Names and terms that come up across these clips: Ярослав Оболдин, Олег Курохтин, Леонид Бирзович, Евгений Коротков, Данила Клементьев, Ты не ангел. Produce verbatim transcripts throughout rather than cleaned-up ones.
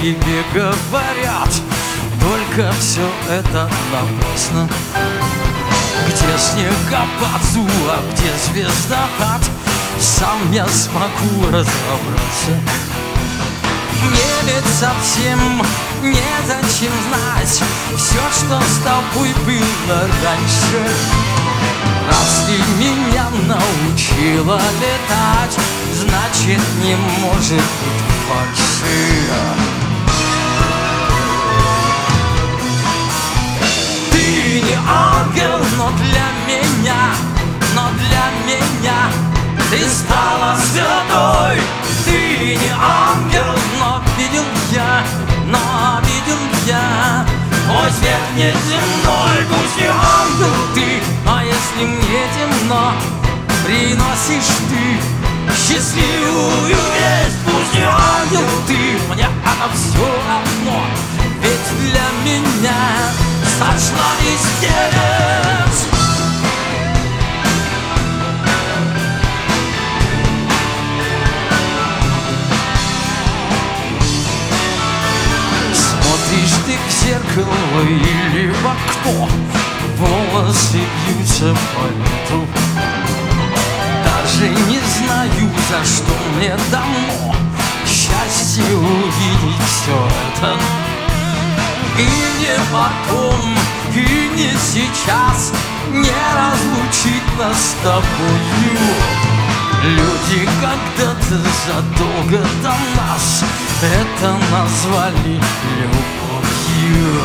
тебе говорят, только все это напрасно. Где снегопад, а где звездопад, сам не смогу разобраться. Не ведь совсем незачем знать все, что с тобой было раньше. Раз ты меня научила летать, значит, не может быть фальши. Ты не ангел, но для меня, но для меня ты стала святой. Ты не ангел, но видел я, но видел я мой свет неземной. Пусть не ангел ты, но если мне темно, приносишь ты счастливую весть. Пусть не ангел ты, мне она все равно, ведь для меня сошла из небес. Смотришь ты в зеркало или в окно, волосы бьются по ветру. Даже не знаю, за что мне дано счастье увидеть все это. И не потом, и не сейчас не разлучить нас с тобою. Люди когда-то задолго до нас это назвали любовью.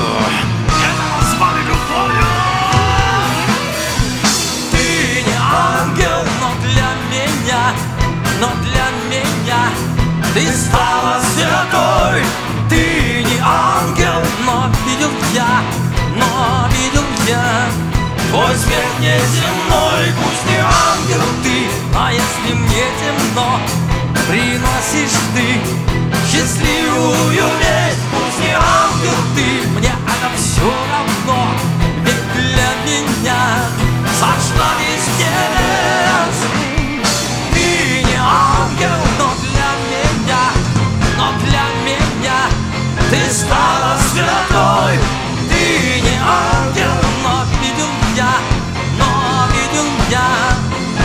Это назвали любовью. Ты не ангел, но для меня, но для меня ты стала святой. Ты не ангел, но видел я, но видел я твой свет неземной. Пусть не ангел ты, а если мне темно, приносишь ты счастливую весть. Пусть не ангел ты, мне она все равно, ведь для меня сошла из небес. Ты не ангел, но для меня, но для меня ты стала святой. Ты не ангел, но видел я, но видел я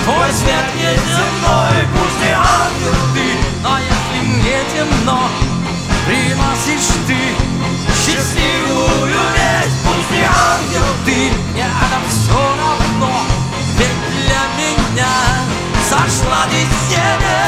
твой свет неземной. Пусть не ангел ты, но если мне темно, приносишь ты счастливую весть. Пусть не ангел ты, мне она все равно, ведь для меня сошла из небес.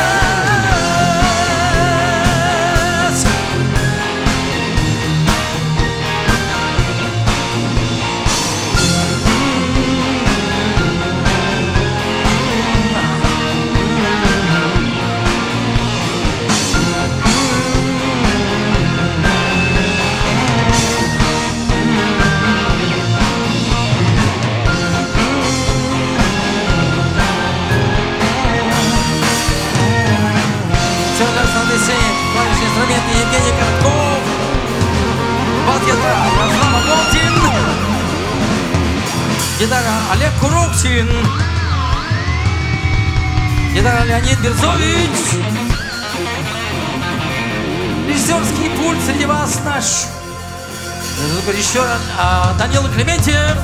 Инструменты Евгений Коротков, бас-гитара Ярослав Оболдин, гитара Олег Курохтин, гитара Леонид Бирзович. Режиссерский пульт среди вас наш режиссер Данила Клементьев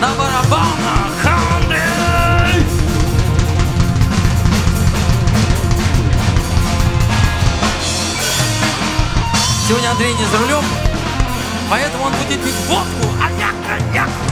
на барабанах. Сегодня Андрей не за рулем, поэтому он будет пить водку. Аняк, аняк.